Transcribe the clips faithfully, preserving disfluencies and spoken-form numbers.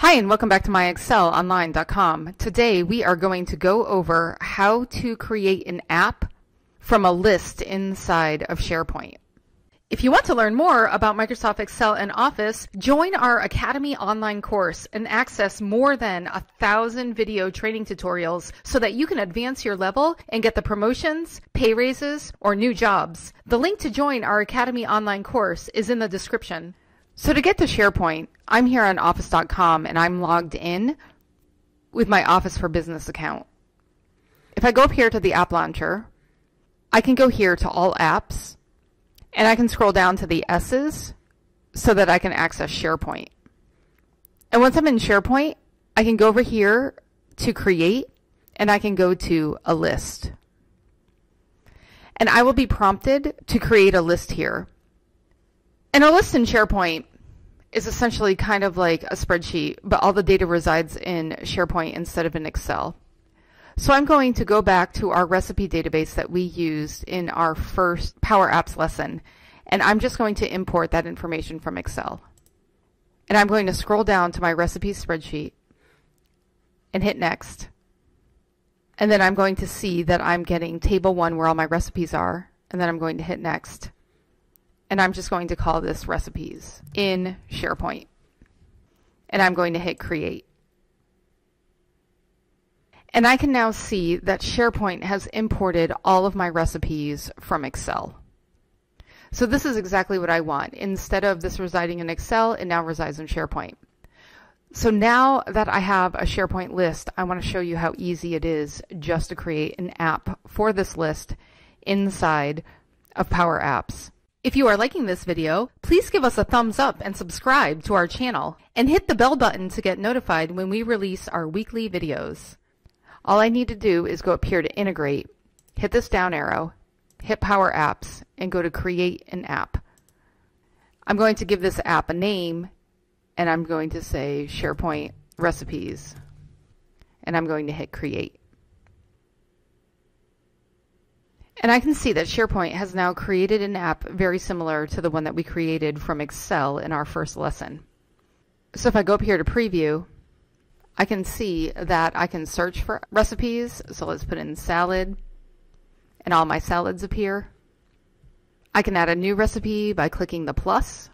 Hi and welcome back to my excel online dot com. Today we are going to go over how to create an app from a list inside of SharePoint. If you want to learn more about Microsoft Excel and Office, join our Academy Online course and access more than a thousand video training tutorials so that you can advance your level and get the promotions, pay raises, or new jobs. The link to join our Academy Online course is in the description. So to get to SharePoint, I'm here on office dot com and I'm logged in with my Office for Business account. If I go up here to the App Launcher, I can go here to All Apps and I can scroll down to the S's so that I can access SharePoint. And once I'm in SharePoint, I can go over here to Create and I can go to a list. And I will be prompted to create a list here. And a list in SharePoint is essentially kind of like a spreadsheet, but all the data resides in SharePoint instead of in Excel. So I'm going to go back to our recipe database that we used in our first Power Apps lesson, and I'm just going to import that information from Excel. And I'm going to scroll down to my recipe spreadsheet and hit Next. And then I'm going to see that I'm getting table one where all my recipes are, and then I'm going to hit Next. And I'm just going to call this recipes in SharePoint. And I'm going to hit Create. And I can now see that SharePoint has imported all of my recipes from Excel. So this is exactly what I want. Instead of this residing in Excel, it now resides in SharePoint. So now that I have a SharePoint list, I want to show you how easy it is just to create an app for this list inside of Power Apps. If you are liking this video, please give us a thumbs up and subscribe to our channel and hit the bell button to get notified when we release our weekly videos. All I need to do is go up here to Integrate, hit this down arrow, hit Power Apps, and go to Create an App. I'm going to give this app a name, and I'm going to say SharePoint Recipes, and I'm going to hit Create. And I can see that SharePoint has now created an app very similar to the one that we created from Excel in our first lesson. So if I go up here to Preview, I can see that I can search for recipes. So let's put in salad, and all my salads appear. I can add a new recipe by clicking the plus.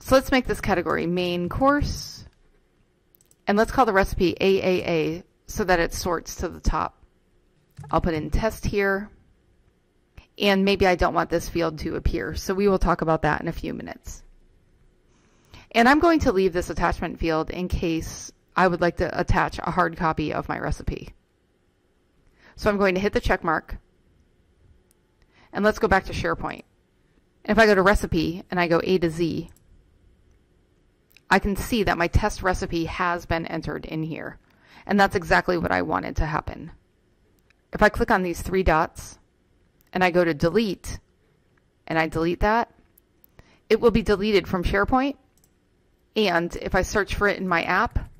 So let's make this category main course, and let's call the recipe triple A so that it sorts to the top. I'll put in test here. And maybe I don't want this field to appear, so we will talk about that in a few minutes. And I'm going to leave this attachment field in case I would like to attach a hard copy of my recipe. So I'm going to hit the check mark, and let's go back to SharePoint. And if I go to Recipe and I go A to Z, I can see that my test recipe has been entered in here, and that's exactly what I wanted to happen. If I click on these three dots, and I go to delete, and I delete that, it will be deleted from SharePoint. And if I search for it in my app,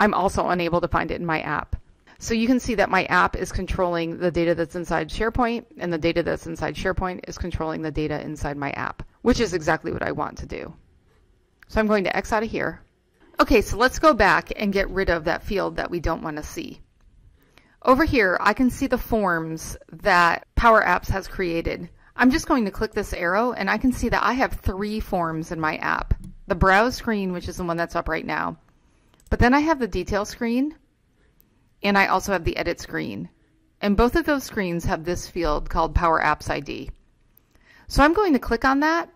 I'm also unable to find it in my app. So you can see that my app is controlling the data that's inside SharePoint, and the data that's inside SharePoint is controlling the data inside my app, which is exactly what I want to do. So I'm going to X out of here. Okay, so let's go back and get rid of that field that we don't want to see. Over here, I can see the forms that Power Apps has created. I'm just going to click this arrow, and I can see that I have three forms in my app. The Browse screen, which is the one that's up right now. But then I have the Detail screen, and I also have the Edit screen. And both of those screens have this field called Power Apps I D. So I'm going to click on that,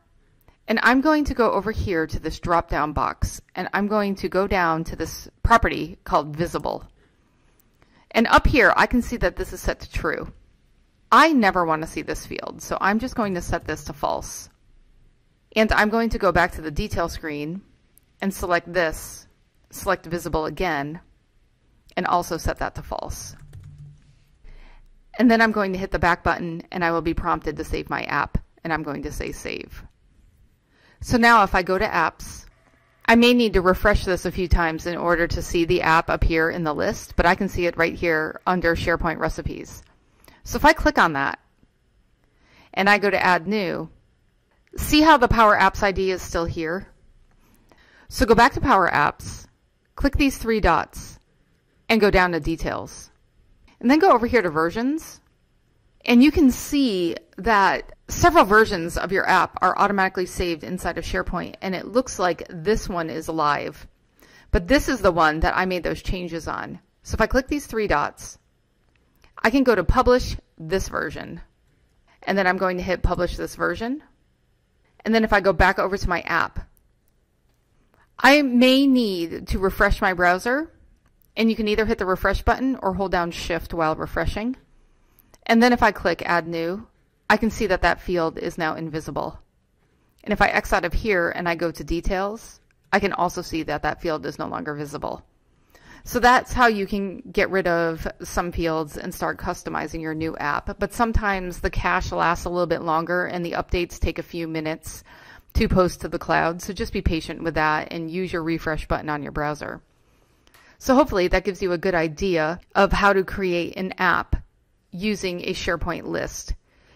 and I'm going to go over here to this drop-down box, and I'm going to go down to this property called Visible. And up here, I can see that this is set to true. I never want to see this field, so I'm just going to set this to false. And I'm going to go back to the detail screen and select this, select visible again, and also set that to false. And then I'm going to hit the back button, and I will be prompted to save my app, and I'm going to say save. So now if I go to apps, I may need to refresh this a few times in order to see the app appear in the list, but I can see it right here under SharePoint Recipes. So if I click on that and I go to Add New, see how the Power Apps I D is still here? So go back to Power Apps, click these three dots, and go down to Details. And then go over here to Versions, and you can see that several versions of your app are automatically saved inside of SharePoint, and it looks like this one is live. But this is the one that I made those changes on. So if I click these three dots, I can go to Publish This Version, and then I'm going to hit Publish This Version. And then if I go back over to my app, I may need to refresh my browser, and you can either hit the refresh button or hold down shift while refreshing. And then if I click add new, I can see that that field is now invisible. And if I X out of here and I go to details, I can also see that that field is no longer visible. So that's how you can get rid of some fields and start customizing your new app. But sometimes the cache lasts a little bit longer and the updates take a few minutes to post to the cloud, so just be patient with that and use your refresh button on your browser. So hopefully that gives you a good idea of how to create an app using a SharePoint list.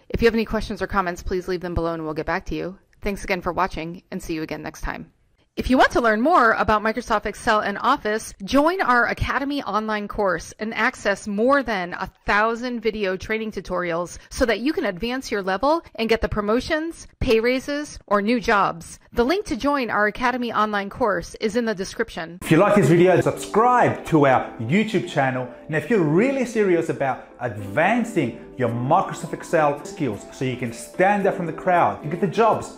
If you have any questions or comments, please leave them below and we'll get back to you. Thanks again for watching, and see you again next time. If you want to learn more about Microsoft Excel and Office, join our Academy Online course and access more than a thousand video training tutorials so that you can advance your level and get the promotions, pay raises, or new jobs. The link to join our Academy Online course is in the description. If you like this video, subscribe to our YouTube channel. And if you're really serious about advancing your Microsoft Excel skills so you can stand out from the crowd and get the jobs,